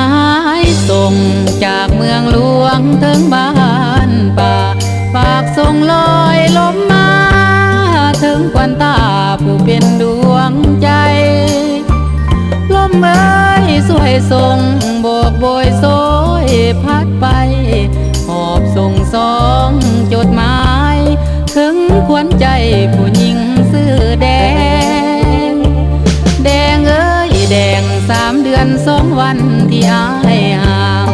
ายส่งจากเมืองหลวงถึงบ้านป่าฝากส่งลอยลมมาถึงควันตาผู้เป็นดวงใจลมเอ่ยสวยส่งโบกโบยโซยพัดไปหอบส่งสองจดหมายถึงขวัญใจผู้หญิงเสื้อแดงแดงเอ้ยแดง3 เดือน 2 วันที่อ้ายห่าง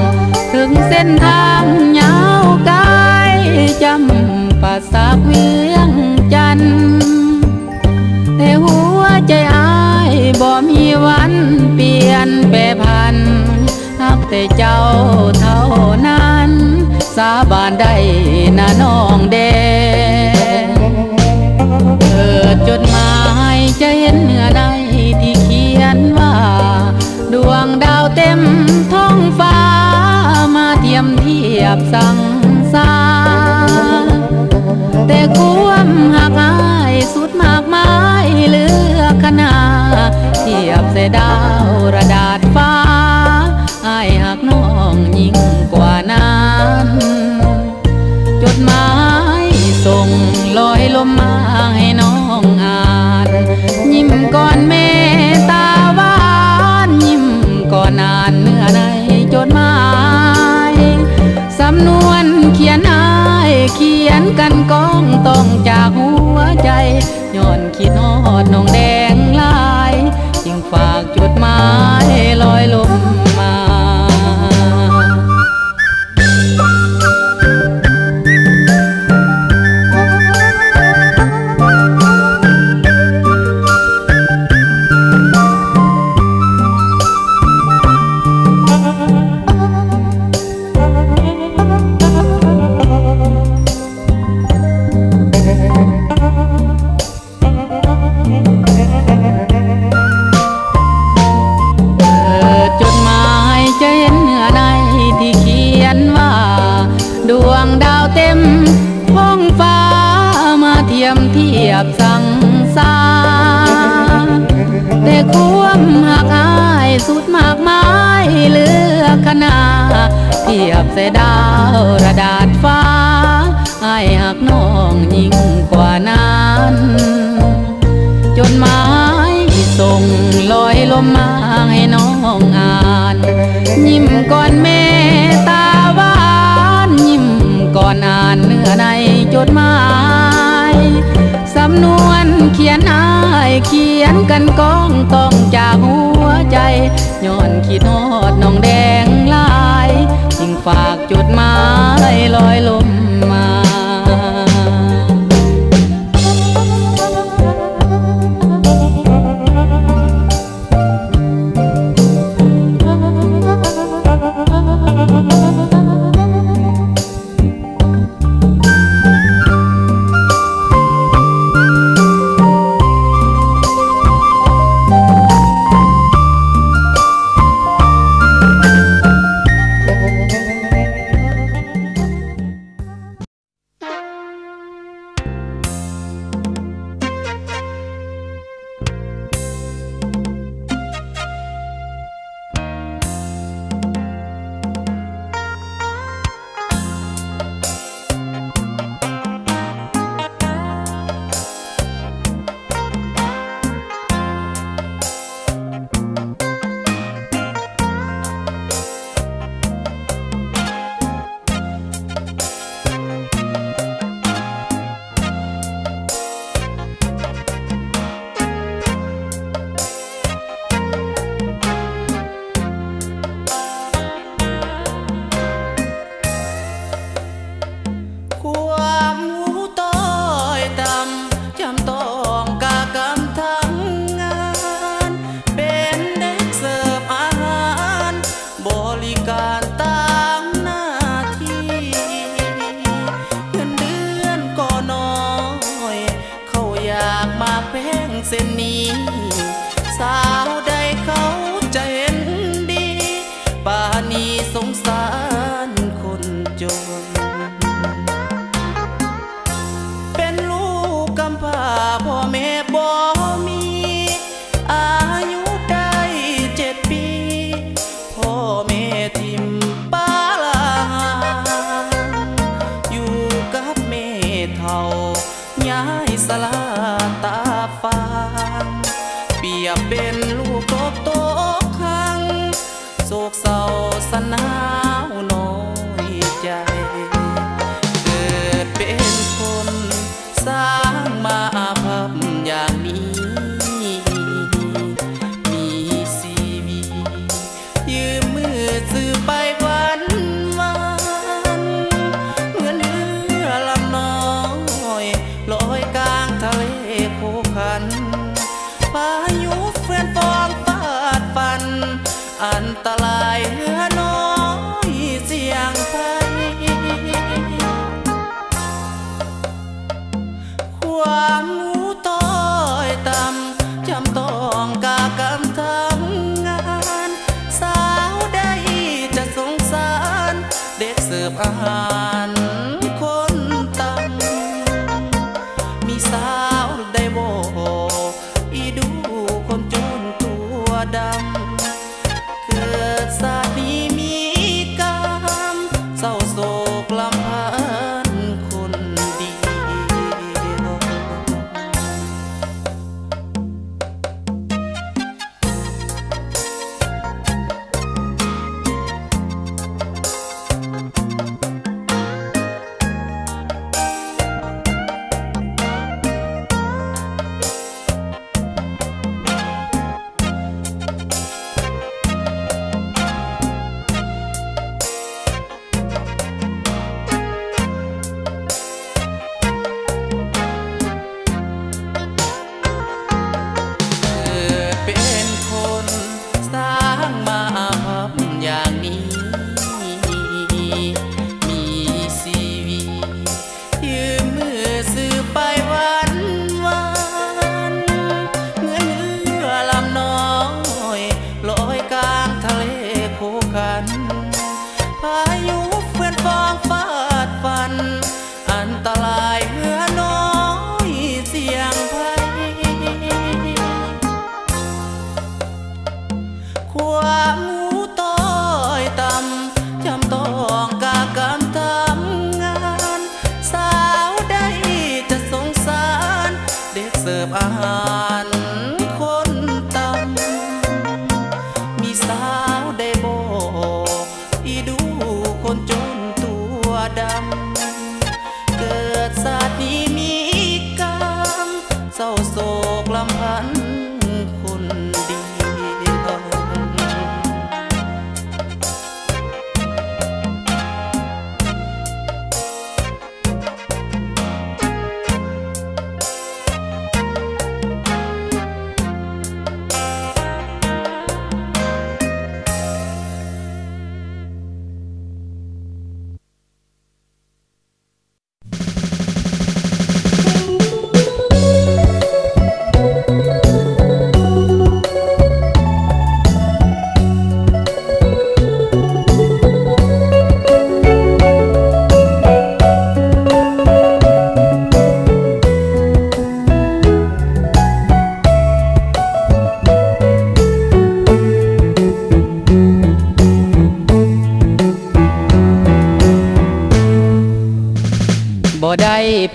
ถึงเส้นทางยาวไกลจำปาสักเวียงจันทน์แต่หัวใจอ้ายบ่มีวันเปลี่ยนแปรผันฮักแต่เจ้าเท่านั้นสาบานได้นะน้องแดงเปิดจดหมายจะเห็นเนื้อในที่เขียนว่าดวงดาวเต็มท้องฟ้ามาเทียมเทียบสังสารแต่ความหักอายสุดมากมายเหลือขนาเทียบเสดาวระดาษฟ้าอายหักน้องยิ่งกว่านั้นจดหมายส่งลอยลมมาให้น้องอ่านยิ้มก่อนเมตาหวานยิ้มก่อนอ่านเนื้อในจดหมายสำนวนเขียนอายเขียนกันก้องต้องจากหัวใจย้อนคิดฮอดน้องแดงหลายจึงฝากจดหมายลอยลมมาเทียบเสดาวระดาษฟ้าอายหักน้องยิ่งกว่านั้นจดหมายส่งลอยลมมาให้น้องอ่านยิ้มก่อนเมตาหวานยิ้มก่อนอ่านเนื้อในจดหมายสำนวนเขียนอายเขียนกันก้องต้องจากหัวใจย้อนคิดฮอดน้องแดงหลายจึงฝากจดหมายลอยลมมา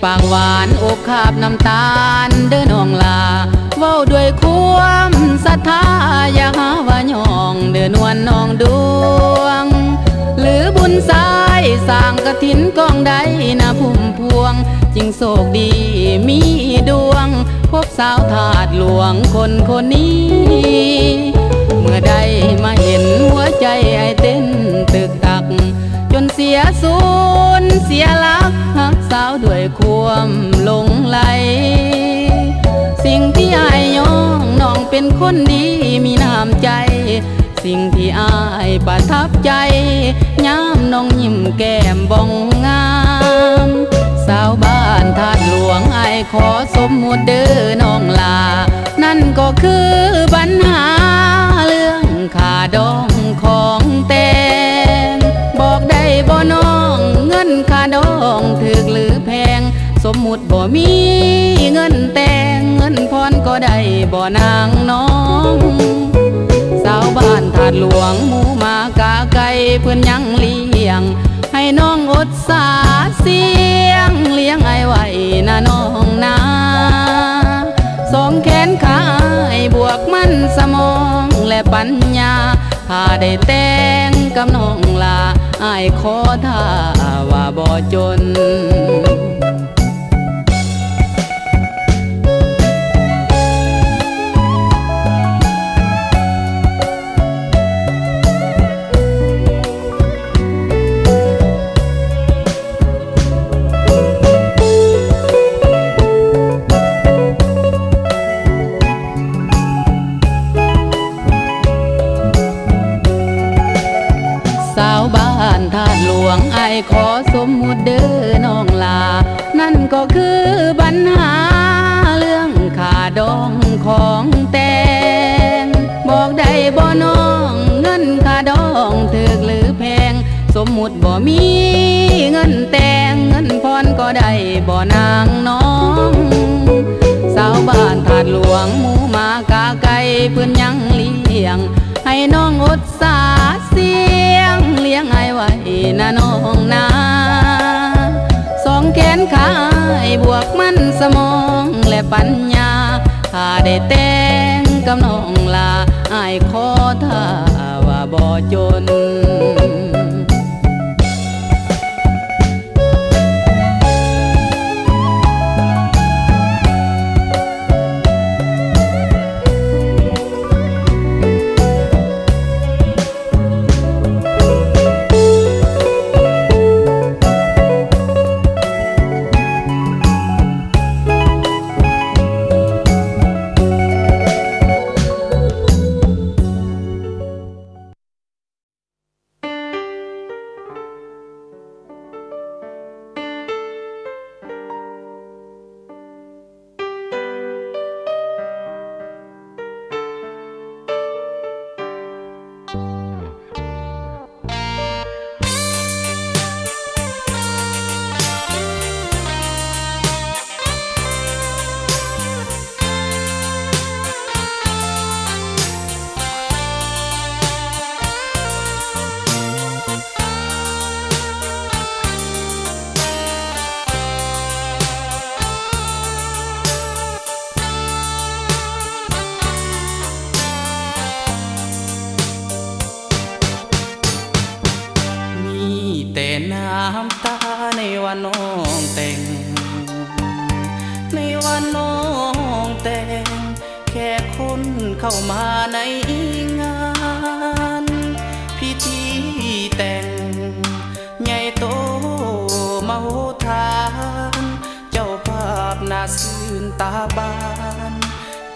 ปากหวานอกคาบน้ำตาลเด้อน้องลาเว้าด้วยความศรัทธาอย่าหาว่าหยองเด้อนวลน้องดวงหรือบุญสายสร้างกฐินกองใดนะพุ่มพวงจึงโศกดีมีดวงพบสาวทาสหลวงคนคนนี้เมื่อใดมาเห็นหัวใจไอ้เต้นตึกตักจนเสียสูญเสียลักหักสาวด้วยความหลงไหลสิ่งที่อายยองน้องเป็นคนดีมีน้ำใจสิ่งที่อายประทับใจย้ำน้องยิ้มแก้มบ้องงามสาวบ้านทาสหลวงอายขอสมมุติเด้อน้องลานั่นก็คือปัญหาเรื่องค่าดองของแตงบอกได้บ่น้องเงินค่าดองถึกหรือแพงสมมุติบ่มีเงินแตงเงินพรก็ได้บ่นางน้องสาวบ้านทาสหลวงหมูมากาไก่เพื่อนยังเลี้ยงให้น้องอดสาเสียงเลี้ยงไอไว้นะน้องนาสองแขนขาไอบวกมันสมองและปัญญาถ้าได้แต่งกับน้องลาอายขอท่าว่าบ่จนทาสหลวงไอขอสมมุติเด้อน้องลานั่นก็คือปัญหาเรื่องค่าดองของแตงบอกได้บ่น้องเงินค่าดองถึกหรือแพงสมมุติบ่มีเงินแตงเงินพรก็ได้บ่นางน้องสาวบ้านทาสหลวงหมูมากาไก่เพื่อนยังเลี้ยงให้น้องอดสาเสียงเลี้ยงไอไว้นะน้องนาสองแขนขาไอบวกมันสมองและปัญญาถ้าได้แต่งกับน้องลาไอขอท่าว่าบ่จนเข้ามาในงานพิธีแต่งใหญ่โตมโหฬารเจ้าภาพน่าซื่นตาบาน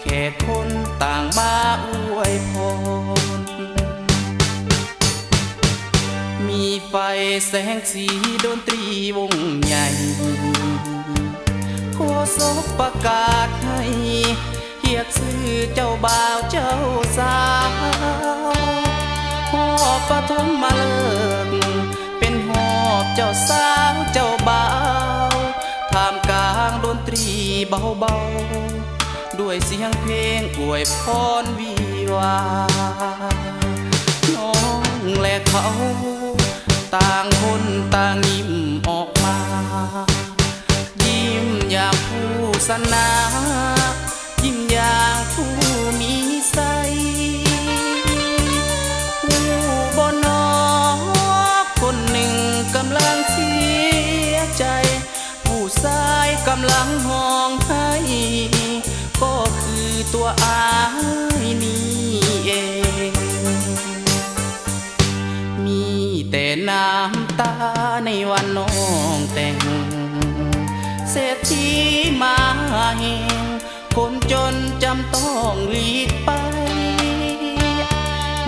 แขกคนต่างมาอวยพรมีไฟแสงสีดนตรีวงใหญ่โฆษกประกาศให้เรียกชื่อเจ้าบ่าวเจ้าสาวหอบปฐมมาเลิกเป็นหอบเจ้าสาวเจ้าบ่าวท่ามกลางดนตรีเบาๆด้วยเสียงเพลงอวยพรวีวาน้องและเขาต่างคนต่างยิ้มออกมายิ้ม ศนายิ้มอย่างผู้มีใสผู้บ่นอคนหนึ่งกำลังเสียใจผู้ชายกำลังห้องให้ก็คือตัวอายนี้เองมีแต่น้ำตาในวันน้องแต่งเศรษฐีมาเฮงคนจนจำต้องหลีกไป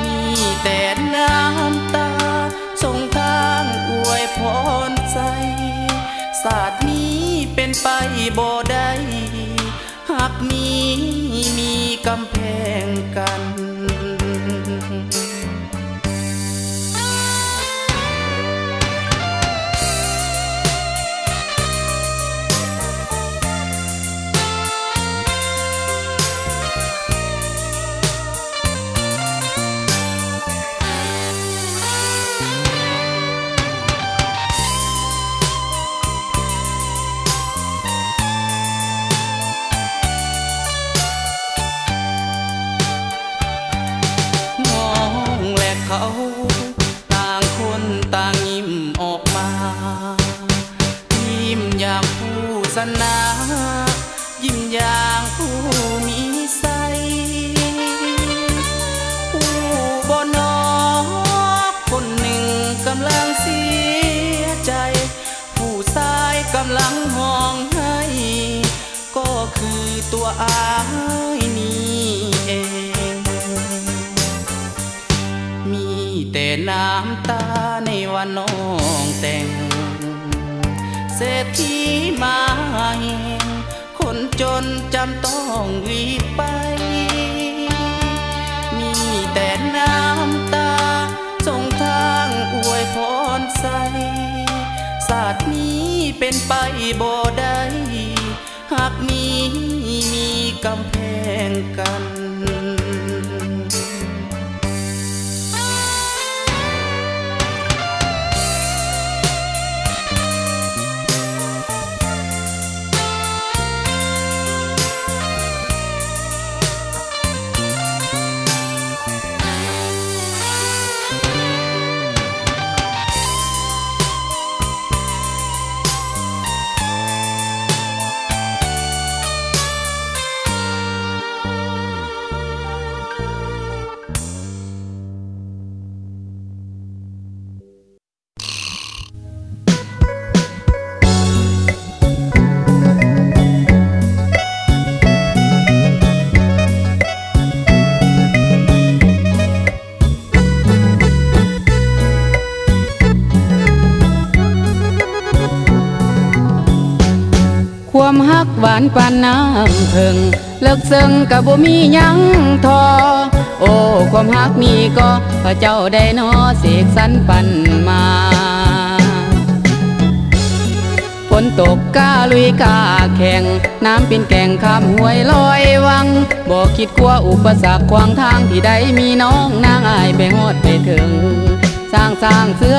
มีแต่น้ำตาส่งทางอวยพรใจศาสตร์นี้เป็นไปบ่ได้หากนี้มีกำแพงกันต่างคนต่างยิ้มออกมายิ้มอย่างผู้สนายิ้มอย่างผู้มีใจผู้บ่นอคนหนึ่งกำลังเสียใจผู้ชายกำลังห้องให้ก็คือตัวอายนี้เองแต่น้ำตาในวันน้องแต่งเศรษฐีมาเองคนจนจำต้องรีบไปมีแต่น้ำตาส่งทางอวยพรใสศาสตร์นี้เป็นไปบ่ได้หากนี้มีกำแพงกันความฮักหวานปานน้ำผึ้งเลิกซึ้งกะบ่มีหยังทอโอ้ความฮักมีก็พระเจ้าได้น้อเสกสรรปันมาฝนตกกาลุยกาแข่งน้ำเป็นแก่งข้ามห้วยลอยวังบ่คิดกลัวอุปสรรคขวางทางที่ใดมีน้องนางอายไปฮอดไปถึงสร้างเสื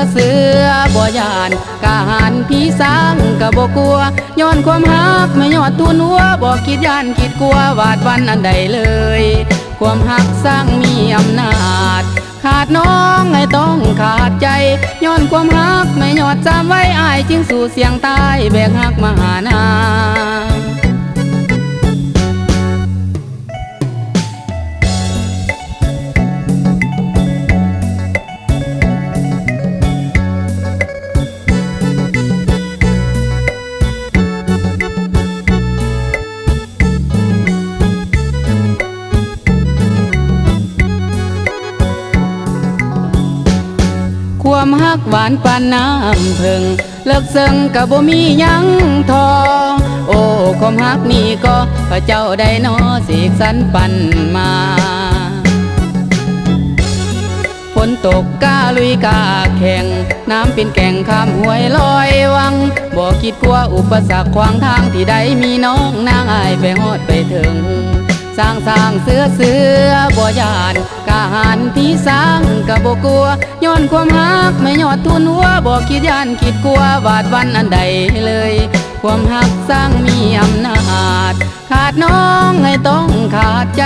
อบ่ยานกะหันพี่สร้างกะบ่กลัวย้อนความฮักไม่ยอดทุนหัวบ่คิดย่านคิดกลัววาดวันอันใดเลยความฮักสร้างมีอำนาจขาดน้องให้ต้องขาดใจย้อนความฮักไม่ยอดจำไว้อายจึงสู่เสียงตายแบกฮักมาหานาความฮักหวานปานน้ำผึ้งเลิกซึ้งกะบ่มีหยังทอโอ้ความฮักนี้ก็พระเจ้าได้น้อเสกสรรปันมาฝนตกกาลุยกาแข่งน้ำเป็นแก่งข้ามห้วยลอยวังบ่คิดกลัวอุปสรรคขวางทางที่ใดมีน้องนางอายไปฮอดไปถึงสร้างเสือบ่ยานกะหันที่สร้างกะบ่กลัวย้อนความฮักไม่ยอดทุนหัวบ่คิดย่านคิดกลัววาดวันอันใดเลย ความหักสร้างมีอำนาจขาดน้องให้ต้องขาดใจ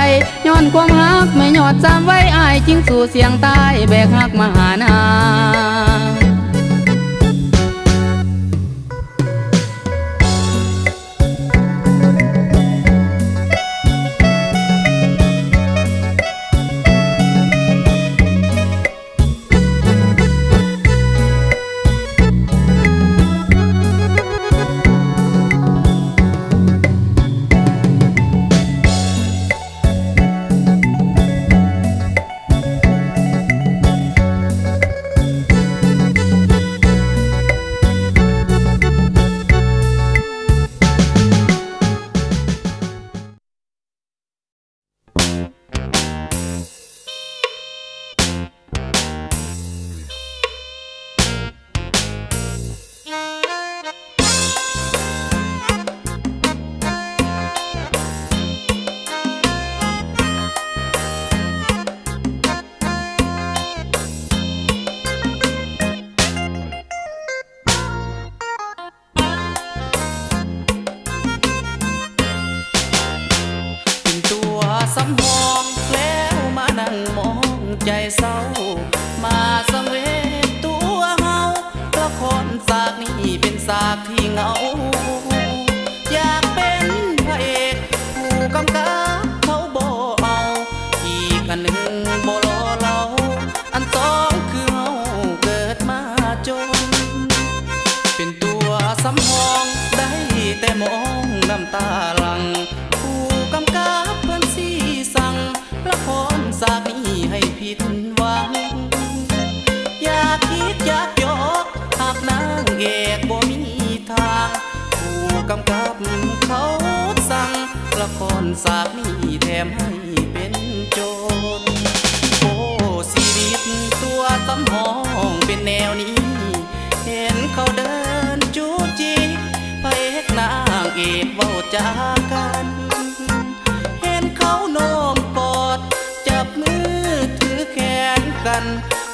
ย้อนความหักไม่หยอดซ้ำไว้อายจึงสู่เสียงตายแบกหักมาหานา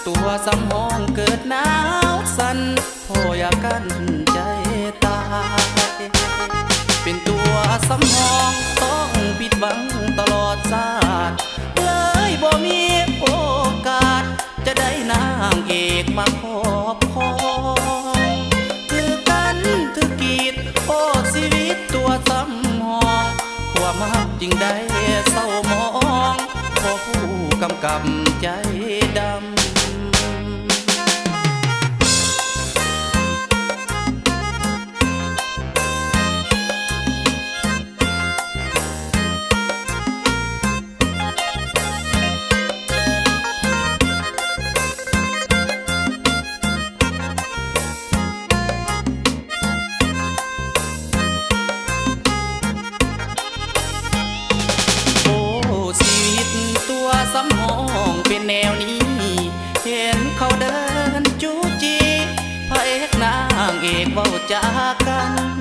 ตัวสำหองเกิดหนาวสั่นพออยากกันใจตายเป็นตัวสำหองต้องปิดบังตลอดชาติเลยบ่มีโอกาสจะได้นางเอกมาครอบครองถือกันถือกีดโอ้ชีวิตตัวสำหองความมากจริงได้เศร้ามองพอผู้กำกับใจดำจากกัน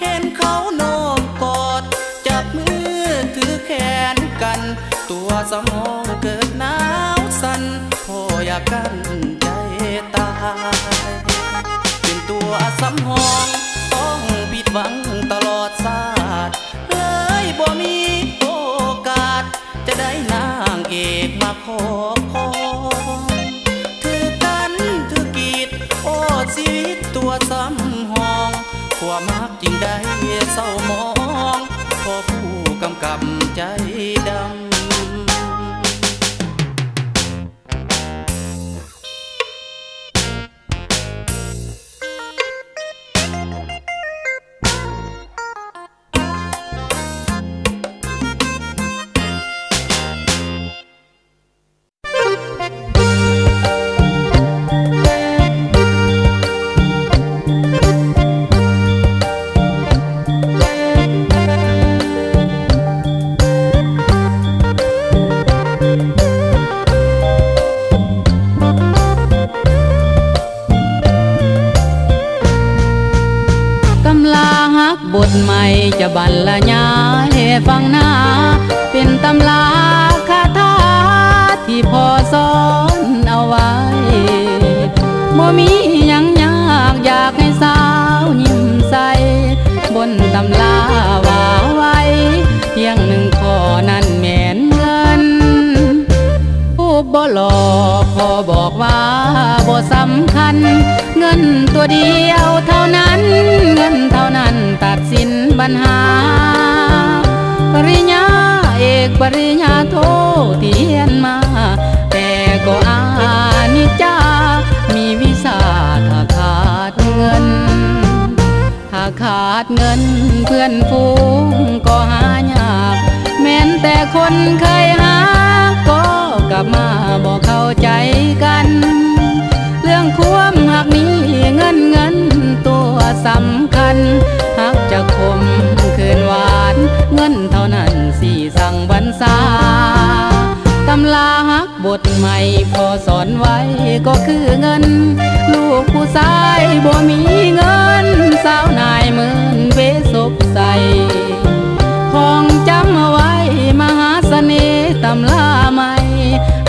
เห็นเขาโนมกอดจับมือถือแขนกันตัวสมองเกิดหนาวสั่นพออยากกันใจตายเป็นตัวสมองต้องผิดหวังตลอดชาติเลยบ่มีโอกาสจะได้นางเอกมาขอพรถือกันถือกีดโอ้ชีวิตตัวสำหองความมากจริงได้เศร้ามองพอผู้กำกับใจดำจะบรรยายให้ฟังหน้าเป็นตำราคาถาที่พ่อสอนเอาไว้บ่มีหยังยากอยากให้สาวยิ้มใส เงินตัวเดียวเท่านั้นเงินเท่านั้นตัดสินปัญหาปริญญาเอกปริญญาโทที่เรียนมาแต่ก็อานิจจามีวิสาถ้าขาดเงินถ้าขาดเงินเพื่อนฝูงก็หายากแม้นแต่คนเคยหาก็กลับมาบอกเข้าใจกันเรื่องความหักนี้เงินตัวสำคัญหากจะคมคืนหวานเงินเท่านั้นสิสั่งบรรษาตำลาหักบทใหม่พอสอนไว้ก็คือเงินลูกผู้ชายบ่มีเงินสาวนายหมื่นเวสบใส่ของจำเอาไว้มหาเสน่ห์ตำลาใหม่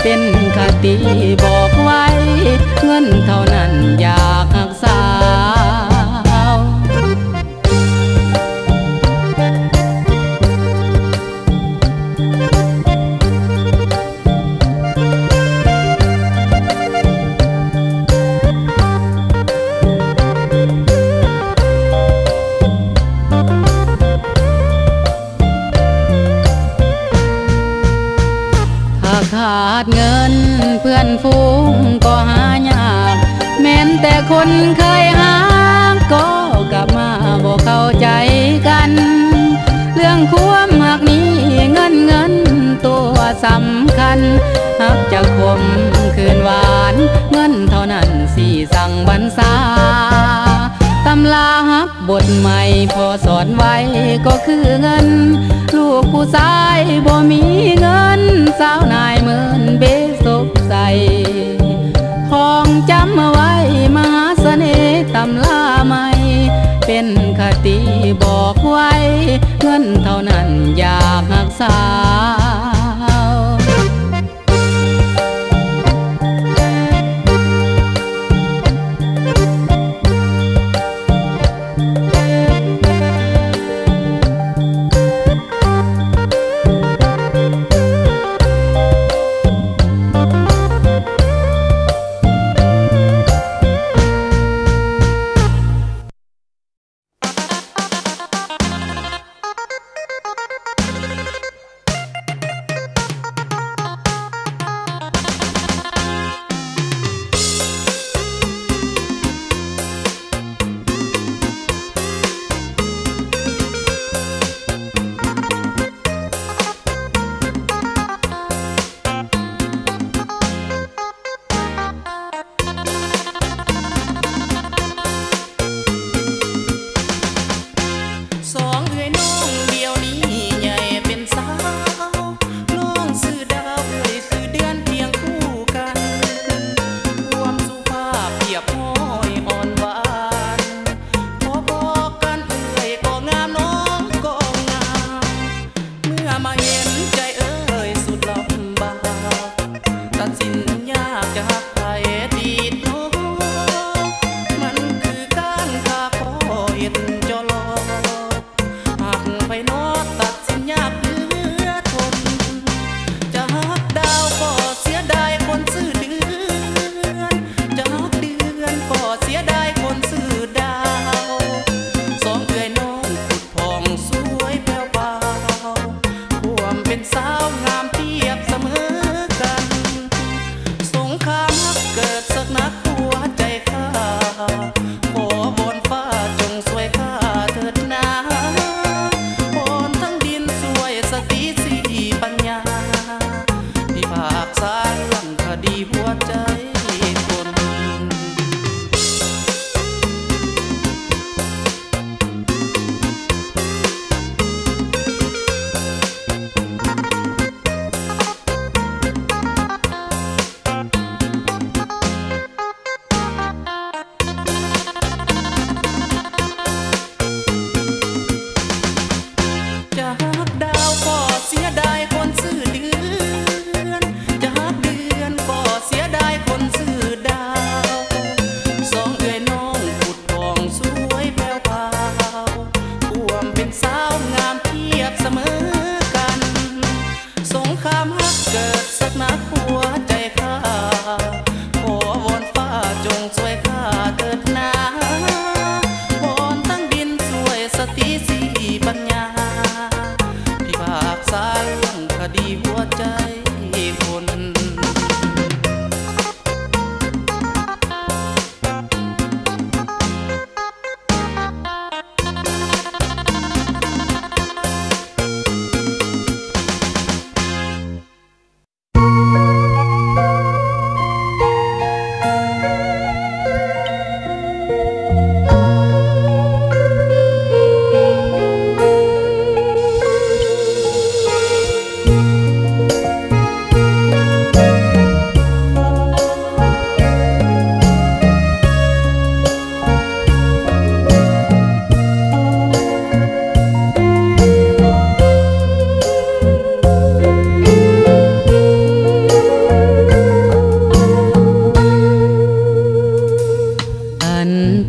เป็นคติบอกไว้เงินเท่านั้นอยากหักษาขาดเงินเพื่อนฝูงก็หายากแม้นแต่คนเคยหาก็กลับมาบอกเข้าใจกันเรื่องความหักนี้เงินตัวสำคัญหากจะคมคืนหวานเงินเท่านั้นสิสั่งบรรษาตำลาหักบทใหม่พอสอนไว้ก็คือเงินลูกผู้ชายบ่มีเงินสาวนายหมื่นเบสบใส่ของจำเอาไว้มหาเสน่ห์ตำลาใหม่เป็นคติบอกไว้เงินเท่านั้นอยากหักษา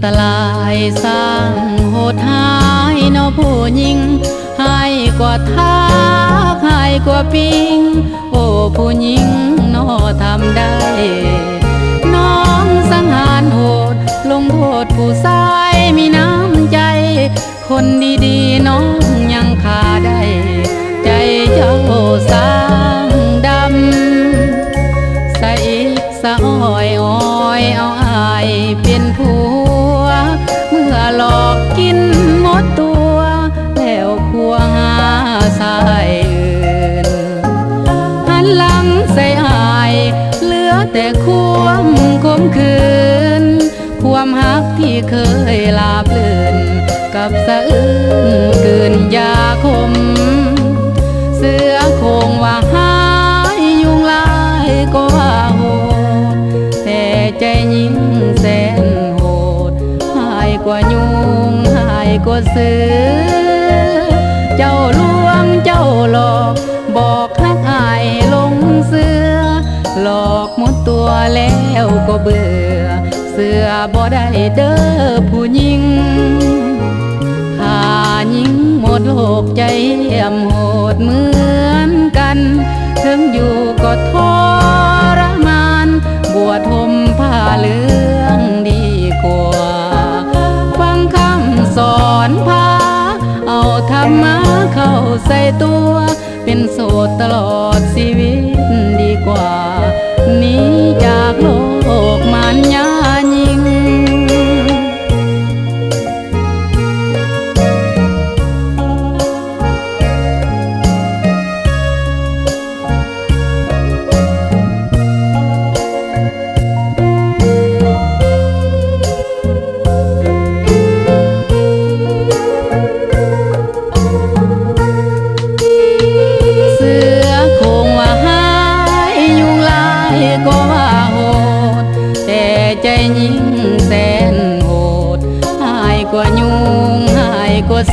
ตลายสร้างโหดหายเนาะผู้หญิงให้กว่าทากให้กว่าปิงโอ้ผู้หญิงเนาะทำได้น้องสังหารโหดลงโทษผู้ชายมีน้ำใจคนดีๆน้องยังขาได้ใจเจ้าสร้างดำใส่อีกสะอ้อยอ้อยเอาอายเป็นผัวเมื่อหลอกกินหมดตัวแล้วผัวหาสายอื่นหันหลังใส่อายเหลือแต่ความขมขื่นความฮักที่เคยลาบลื่นกับสะอื้นกลืนยาขมเสือโคงว่าหายยุงลายก็ว่าโหดแต่ใจยิ่งแสนโหดหายกว่ายุงหายกว่าเสือเจ้าลวงเจ้าหลอกบอกให้อายลงเสือหลอกหมดตัวแล้วก็เบื่อเสือบ่ได้เด้อผู้หญิงยิ่งหมดโลกใจเยี่ยมโหดเหมือนกันถึงอยู่ก็ทรมานบวชห่มผ้าเหลืองดีกว่าฟังคำสอนพาเอาธรรมะเข้าใส่ตัวเป็นโสดตลอดชีวิตดีกว่านี้จากโลกมันยายิ่ง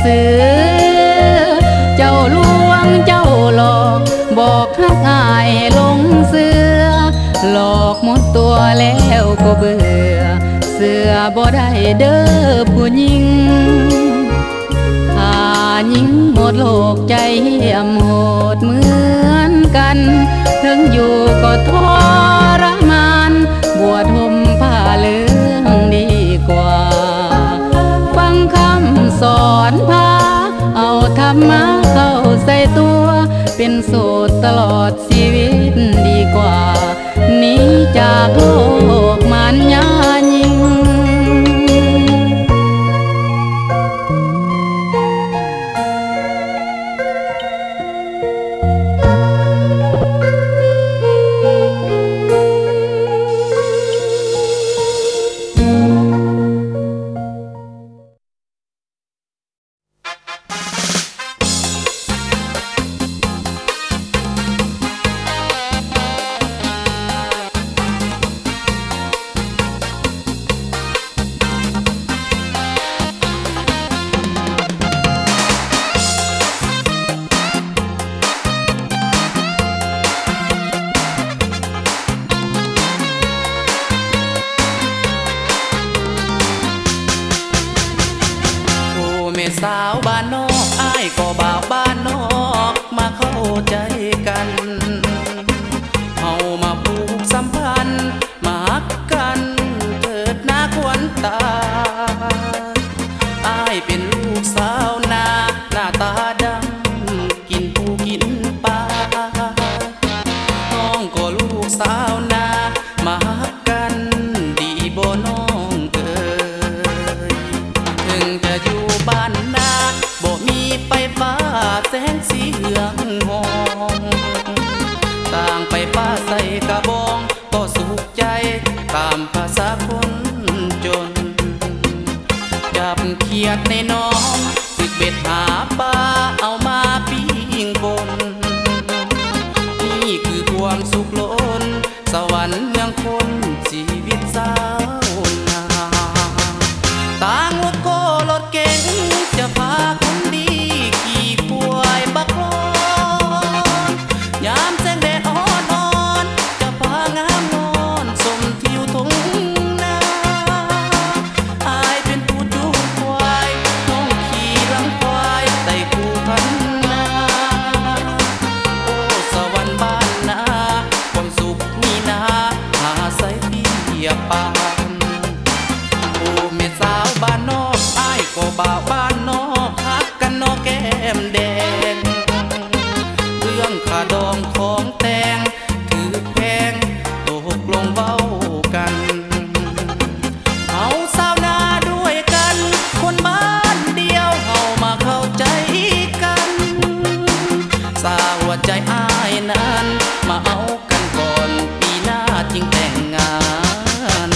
เสือเจ้าลวงเจ้าหลอกบอกฮักอายลงเสือหลอกหมดตัวแล้วก็เบื่อเสือบ่ได้เด้อผู้หญิงข้ายิ่งหมดโลกใจเหี้ยมโหดเหมือนกันถึงอยู่ก็ทรมานบวชห่มผ้าเหลืองดีกว่าฟังคำสอนพาเอาธรรมะเข้าใส่ตัวเป็นโสดตลอดชีวิตดีกว่านี้จากโลกมันยายิ่ง สาวบ้านนอกอ้ายก็บ่าวบ้านนอกฮักกันนอกแก้มแดงเรื่องขาดองของแตงถือแพงตกลงเว้ากันเอาสาวนาด้วยกันคนบ้านเดียวเฮามาเข้าใจกันสาวใจอ้ายนั้นมาเอากันก่อนปีหน้าจึงแต่งงาน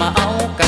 มาเอากัน